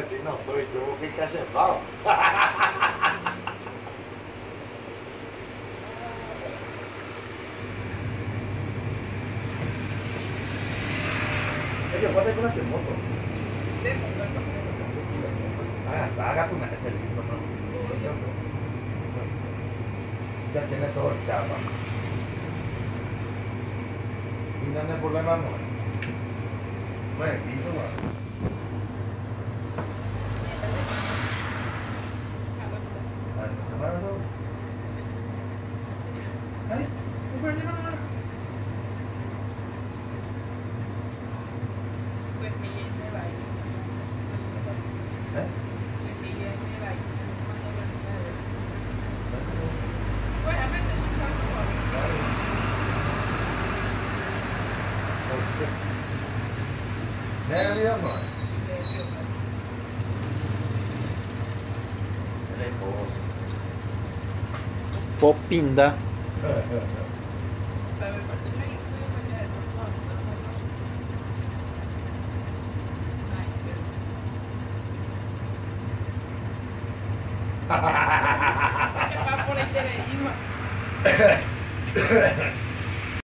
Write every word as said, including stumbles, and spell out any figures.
Mas assim, não sou idiota, quem quer ser mal? Oye, ¿cuánto hay con ese moto? Ah, haga tu mesa el libro, ¿no? Ya tiene todo el chapa. Y no hay problema, no. No es piso, ¿no? Popinda.